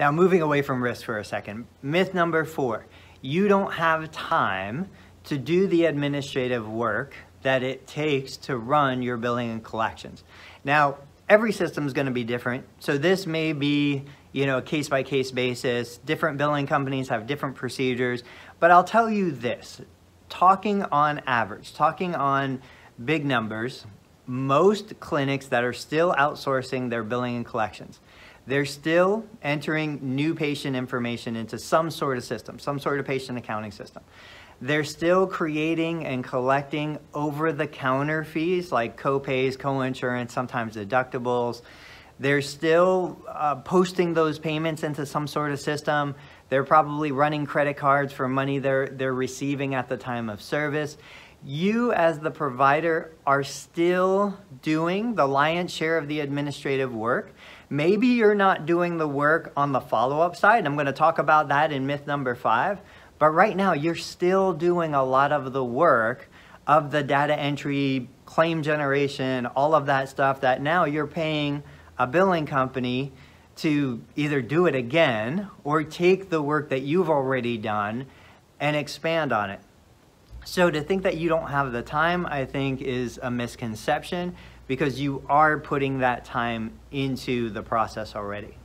Now, moving away from risk for a second, myth number 4, you don't have time to do the administrative work that it takes to run your billing and collections. Now, every system is going to be different, so this may be, you know, a case-by-case basis. Different billing companies have different procedures, but I'll tell you this, talking on average, talking on big numbers, most clinics that are still outsourcing their billing and collections, they're still entering new patient information into some sort of system, some sort of patient accounting system. They're still creating and collecting over-the-counter fees like co-pays, co-insurance, sometimes deductibles. They're still posting those payments into some sort of system. They're probably running credit cards for money they're receiving at the time of service. You as the provider are still doing the lion's share of the administrative work. Maybe you're not doing the work on the follow-up side. I'm going to talk about that in myth number 5. But right now, you're still doing a lot of the work of the data entry, claim generation, all of that stuff that now you're paying a billing company to either do it again or take the work that you've already done and expand on it. So to think that you don't have the time, I think, is a misconception because you are putting that time into the process already.